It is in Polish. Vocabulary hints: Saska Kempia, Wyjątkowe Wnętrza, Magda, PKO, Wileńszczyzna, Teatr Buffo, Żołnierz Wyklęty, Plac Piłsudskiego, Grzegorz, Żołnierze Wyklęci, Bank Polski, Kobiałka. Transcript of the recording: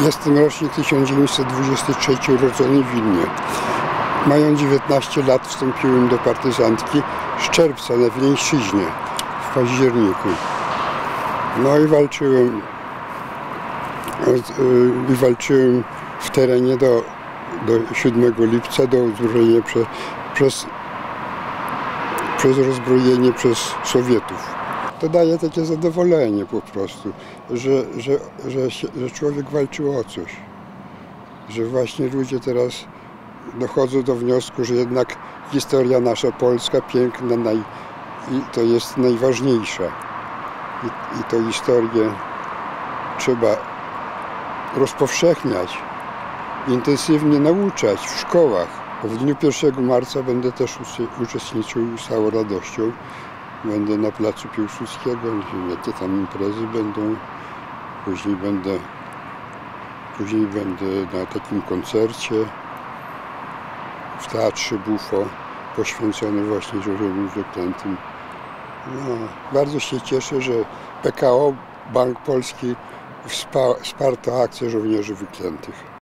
Jestem rocznik 1923, urodzony w Wilnie. Mając 19 lat wstąpiłem do partyzantki z Czerwca na Wileńszczyźnie w październiku. No i walczyłem w terenie do 7 lipca, do uzbrojenia przez rozbrojenie przez Sowietów. To daje takie zadowolenie po prostu, że człowiek walczył o coś. Że właśnie ludzie teraz dochodzą do wniosku, że jednak historia nasza polska, piękna, to jest najważniejsza. I tę historię trzeba rozpowszechniać, intensywnie nauczać w szkołach. W dniu 1 marca będę też uczestniczył z całą radością. Będę na Placu Piłsudskiego, jakie tam imprezy będą. Później będę na takim koncercie w Teatrze Buffo, poświęcony właśnie Żołnierzom Wyklętym. No, bardzo się cieszę, że PKO, Bank Polski wsparł akcję Żołnierzy Wyklętych.